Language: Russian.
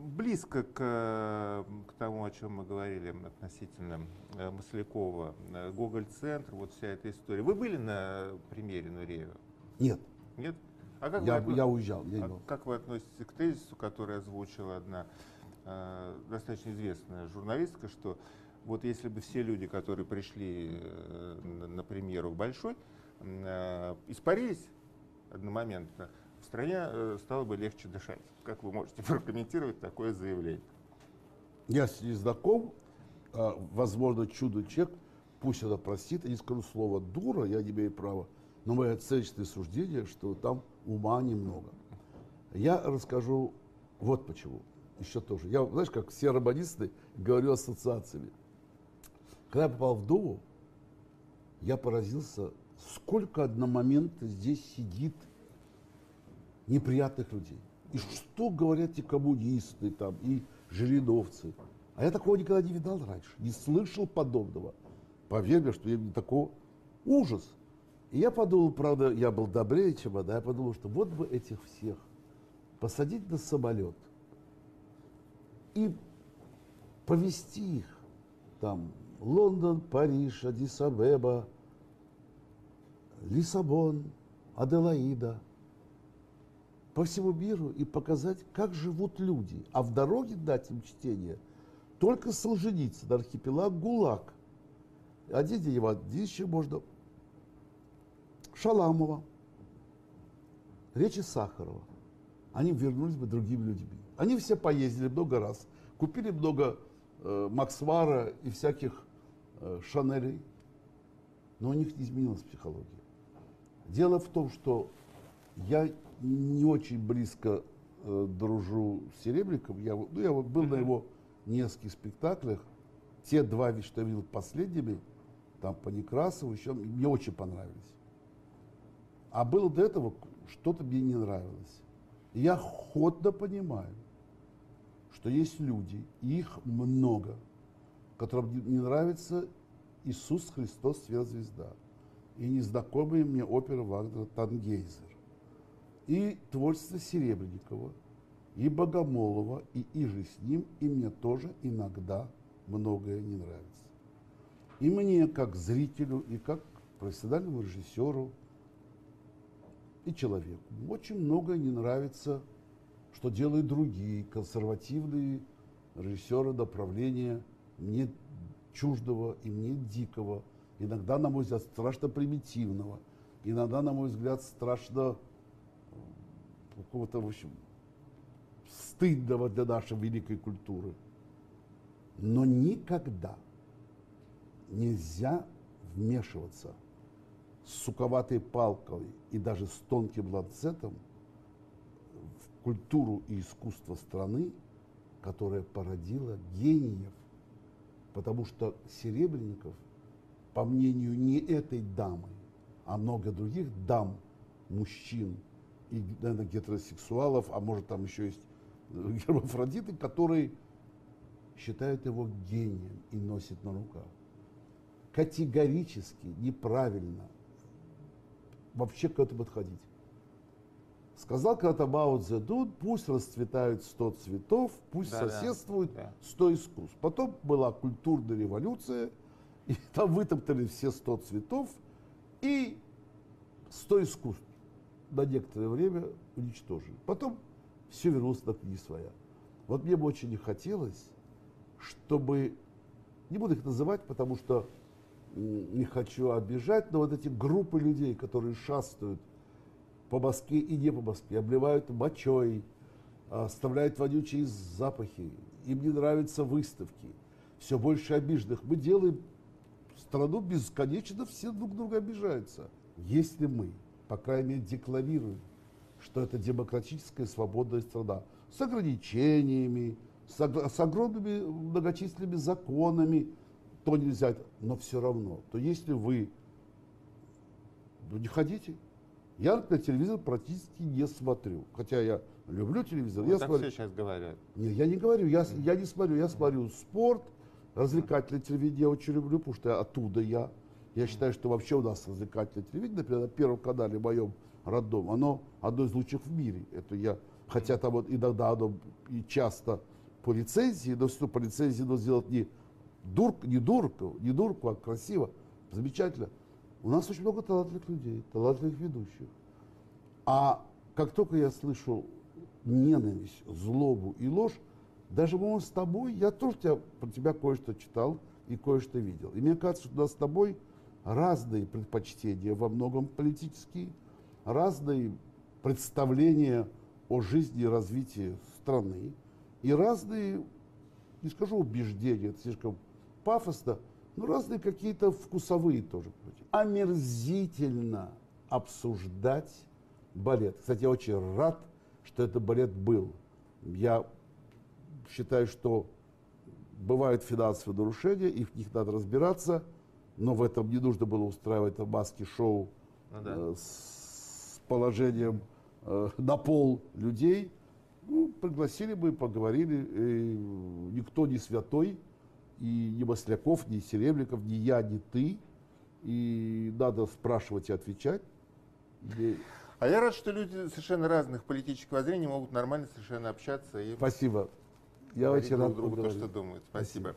близко к тому, о чем мы говорили относительно Маслякова, Гоголь-центр, вот вся эта история. Вы были на премьере Нуреева? Нет. Нет? А как я уезжал. Как вы относитесь к тезису, который озвучила одна достаточно известная журналистка, что вот если бы все люди, которые пришли на премьеру в Большой, испарились одномоментно, в стране стало бы легче дышать. Как вы можете прокомментировать такое заявление? Я с ней знаком, возможно, чудо-чек, пусть она простит, я не скажу слово «дура», я не имею права, но мое оценочное суждение, что там ума немного. Я расскажу вот почему, еще тоже. Я, знаешь, как все романисты, говорю ассоциациями. Когда я попал в Думу, я поразился, сколько одномоментно здесь сидит неприятных людей. И что говорят и коммунисты, там, и жириновцы. А я такого никогда не видал раньше, не слышал подобного. Поверь мне, что я не такого ужас. И я подумал, правда, я был добрее, чем она, я подумал, что вот бы этих всех посадить на самолет и повезти их там Лондон, Париж, Адис-Абеба, Лиссабон, Аделаида, по всему миру и показать, как живут люди. А в дороге дать им чтение только Солженицын, «Архипелаг ГУЛАГ». Один день его, один еще можно. Шаламова, речи Сахарова. Они вернулись бы другими людьми. Они все поездили много раз, купили много Максвара и всяких Шанелей. Но у них не изменилась психология. Дело в том, что я не очень близко дружу с Серебряком. Я был на его нескольких спектаклях. Те два, что я видел последними, там по Некрасову, еще мне очень понравились. А было до этого, что-то мне не нравилось. И я охотно понимаю, что есть люди, и их много, которым не нравится Иисус Христос, сверхзвезда, и незнакомые мне оперы Вагнера «Тангейзер», и творчество Серебренникова, и Богомолова, и же с ним, и мне тоже иногда многое не нравится. И мне, как зрителю, и как профессиональному режиссеру, и человеку, очень многое не нравится, что делают другие консервативные режиссеры направления, мне чуждого и мне дикого, иногда, на мой взгляд, страшно примитивного, иногда, на мой взгляд, страшно какого-то, в общем, стыдного для нашей великой культуры. Но никогда нельзя вмешиваться с суковатой палкой и даже с тонким ланцетом в культуру и искусство страны, которая породила гениев. Потому что Серебренников, по мнению не этой дамы, а много других дам, мужчин и, наверное, гетеросексуалов, а может там еще есть гермафродиты, которые считают его гением и носят на руках. Категорически неправильно вообще к этому подходить. Сказал когда-то Мао Цзэдун, пусть расцветают 100 цветов, пусть соседствуют 100 искусств. Потом была культурная революция, и там вытоптали все 100 цветов и 100 искусств. На некоторое время уничтожили. Потом все вернулось на книги своя. Вот мне бы очень не хотелось, чтобы, не буду их называть, потому что не хочу обижать, но вот эти группы людей, которые шастают по Москве и не по Москве, обливают мочой, оставляют вонючие запахи, им не нравятся выставки, все больше обиженных. Мы делаем страну бесконечно, все друг друга обижаются. Если мы, по крайней мере, декларируем, что это демократическая свободная страна, с ограничениями, с огромными многочисленными законами, то нельзя, но все равно, то если вы не ходите. Я, например, телевизор практически не смотрю. Хотя я люблю телевизор. Вот я так смотрю. Все сейчас говорят. Нет, я не говорю, я не смотрю. Я смотрю спорт, развлекательное телевидение я очень люблю, потому что оттуда я. Я считаю, что вообще у нас развлекательное телевидение, например, на Первом канале, моем родном, оно одно из лучших в мире. Это я хотя там вот иногда оно и часто по лицензии, но все по лицензии надо сделать не дурку, а красиво, замечательно. У нас очень много талантливых людей, талантливых ведущих. А как только я слышу ненависть, злобу и ложь, даже, по-моему, с тобой, я тоже про тебя кое-что читал и кое-что видел. И мне кажется, что у нас с тобой разные предпочтения, во многом политические, разные представления о жизни и развитии страны, и разные, не скажу убеждения, это слишком пафосно, но разные какие-то вкусовые тоже. Омерзительно обсуждать балет. Кстати, я очень рад, что этот балет был. Я считаю, что бывают финансовые нарушения, и в них надо разбираться, но в этом не нужно было устраивать маски-шоу с положением на пол людей. Ну, пригласили бы, поговорили, и никто не святой, и ни Масляков, ни Серебряков, ни я, ни ты, и надо спрашивать и отвечать. А я рад, что люди совершенно разных политических воззрений могут нормально совершенно общаться и... Спасибо. Я очень рад. Друг другу то, что думают. Спасибо.